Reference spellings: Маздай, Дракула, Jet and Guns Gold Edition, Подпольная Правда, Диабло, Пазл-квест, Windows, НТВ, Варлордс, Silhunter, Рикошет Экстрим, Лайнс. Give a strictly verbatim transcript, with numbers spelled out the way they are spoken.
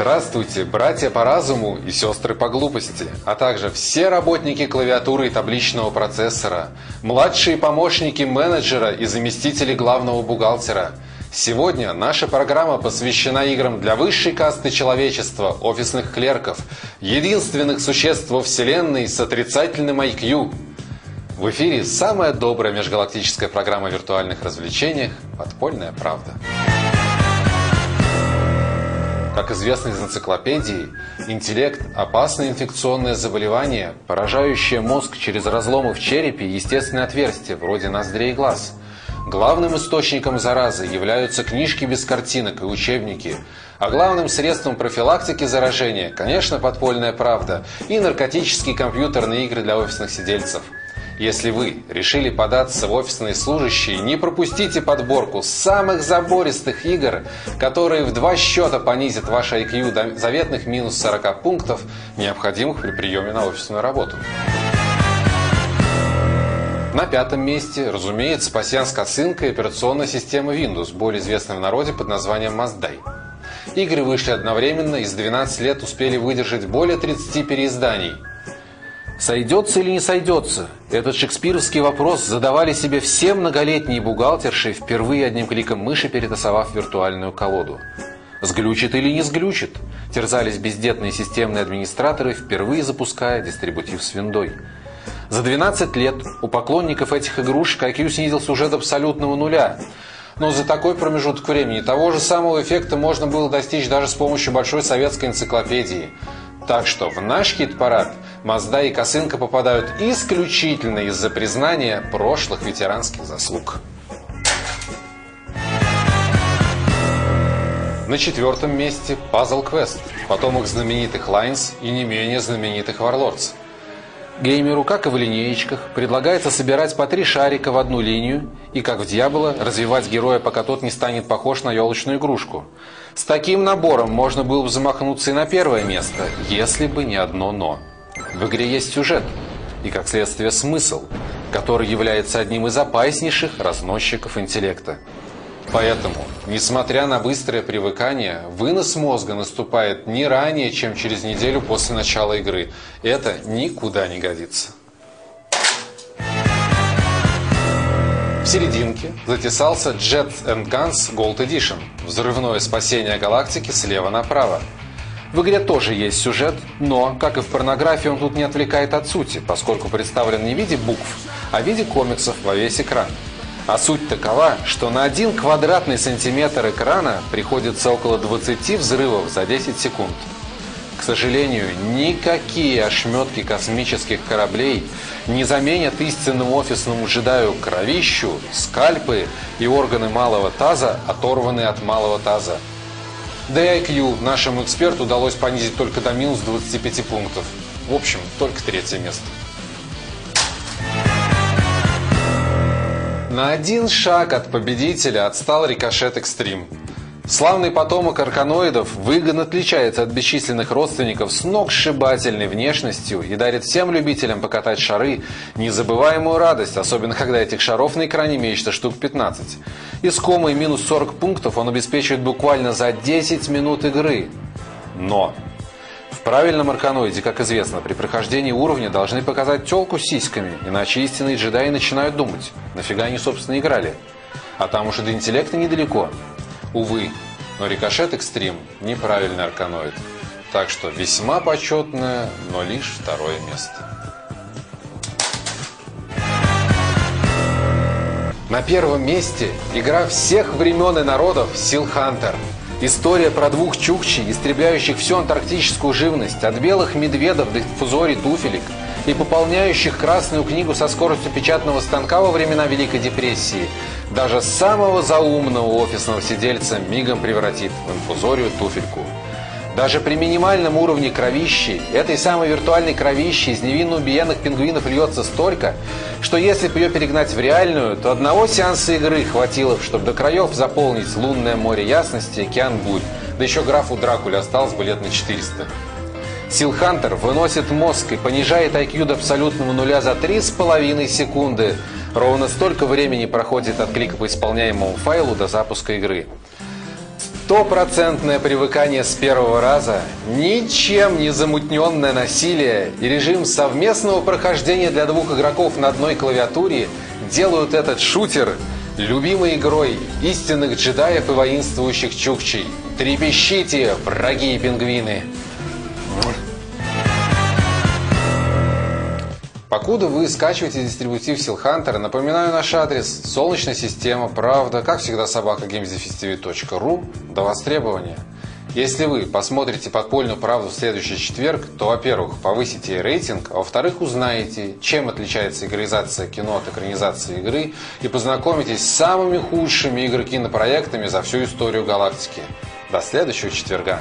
Здравствуйте, братья по разуму и сестры по глупости, а также все работники клавиатуры и табличного процессора, младшие помощники менеджера и заместители главного бухгалтера. Сегодня наша программа посвящена играм для высшей касты человечества, офисных клерков, единственных существ во Вселенной с отрицательным ай кью. В эфире самая добрая межгалактическая программа о виртуальных развлечениях «Подпольная правда». Как известно из энциклопедии, интеллект – опасное инфекционное заболевание, поражающее мозг через разломы в черепе и естественные отверстия, вроде ноздрей и глаз. Главным источником заразы являются книжки без картинок и учебники. А главным средством профилактики заражения, конечно, «Подпольная правда» и наркотические компьютерные игры для офисных сидельцев. Если вы решили податься в офисные служащие, не пропустите подборку самых забористых игр, которые в два счета понизят ваш ай кью до заветных минус сорока пунктов, необходимых при приеме на офисную работу. На пятом месте, разумеется, пасьянс-косынка и операционная система Windows, более известная в народе под названием Маздай. Игры вышли одновременно и за двенадцать лет успели выдержать более тридцати переизданий. Сойдется или не сойдется? Этот шекспировский вопрос задавали себе все многолетние бухгалтерши, впервые одним кликом мыши перетасовав виртуальную колоду. Сглючит или не сглючит? Терзались бездетные системные администраторы, впервые запуская дистрибутив с виндой. За двенадцать лет у поклонников этих игрушек ай кью снизился уже до абсолютного нуля. Но за такой промежуток времени того же самого эффекта можно было достичь даже с помощью большой советской энциклопедии. Так что в наш хит-парад Маздай и Косынка попадают исключительно из-за признания прошлых ветеранских заслуг. На четвертом месте Пазл-квест, потомок знаменитых Лайнс и не менее знаменитых Варлордс. Геймеру, как и в линеечках, предлагается собирать по три шарика в одну линию и, как в Диабло, развивать героя, пока тот не станет похож на елочную игрушку. С таким набором можно было бы замахнуться и на первое место, если бы не одно «но». В игре есть сюжет и, как следствие, смысл, который является одним из опаснейших разносчиков интеллекта. Поэтому, несмотря на быстрое привыкание, вынос мозга наступает не ранее, чем через неделю после начала игры. Это никуда не годится. В серединке затесался Jet and Guns Gold Edition – взрывное спасение галактики слева направо. В игре тоже есть сюжет, но, как и в порнографии, он тут не отвлекает от сути, поскольку представлен не в виде букв, а в виде комиксов во весь экран. А суть такова, что на один квадратный сантиметр экрана приходится около двадцати взрывов за десять секунд. К сожалению, никакие ошметки космических кораблей не заменят истинному офисному джедаю кровищу, скальпы и органы малого таза, оторванные от малого таза. Да и ай кью нашему эксперту удалось понизить только до минус двадцати пяти пунктов. В общем, только третье место. На один шаг от победителя отстал Рикошет Экстрим. Славный потомок арканоидов выгодно отличается от бесчисленных родственников сногсшибательной внешностью и дарит всем любителям покатать шары незабываемую радость, особенно когда этих шаров на экране имеется штук пятнадцать. Искомые минус сорок пунктов он обеспечивает буквально за десять минут игры. Но в правильном арканоиде, как известно, при прохождении уровня должны показать тёлку с сиськами, иначе истинные джедаи начинают думать, нафига они, собственно, играли. А там уж и до интеллекта недалеко. Увы, но Рикошет Экстрим – неправильный арканоид. Так что весьма почетное, но лишь второе место. На первом месте игра всех времен и народов «Silhunter». История про двух чукчей, истребляющих всю антарктическую живность, от белых медведов до фузорий туфелек и пополняющих красную книгу со скоростью печатного станка во времена Великой депрессии, даже самого заумного офисного сидельца мигом превратит в инфузорию туфельку. Даже при минимальном уровне кровищи, этой самой виртуальной кровищи из невинно убиенных пингвинов льется столько, что если бы ее перегнать в реальную, то одного сеанса игры хватило, чтобы до краев заполнить лунное море ясности и океан бурь. Да еще графу Дракуле осталось бы лет на четыреста. Silhunter выносит мозг и понижает ай кью до абсолютного нуля за три с половиной секунды. Ровно столько времени проходит от клика по исполняемому файлу до запуска игры. Стопроцентное привыкание с первого раза, ничем не замутненное насилие и режим совместного прохождения для двух игроков на одной клавиатуре делают этот шутер любимой игрой истинных джедаев и воинствующих чукчей. Трепещите, враги и пингвины! Покуда вы скачиваете дистрибутив Silhunter, напоминаю наш адрес: Солнечная система, правда, как всегда, собака геймс дефис ти ви точка ру, до востребования. Если вы посмотрите «Подпольную правду» в следующий четверг, то, во-первых, повысите рейтинг, а во-вторых, узнаете, чем отличается игроизация кино от экранизации игры, и познакомитесь с самыми худшими игрокинопроектами за всю историю галактики. До следующего четверга!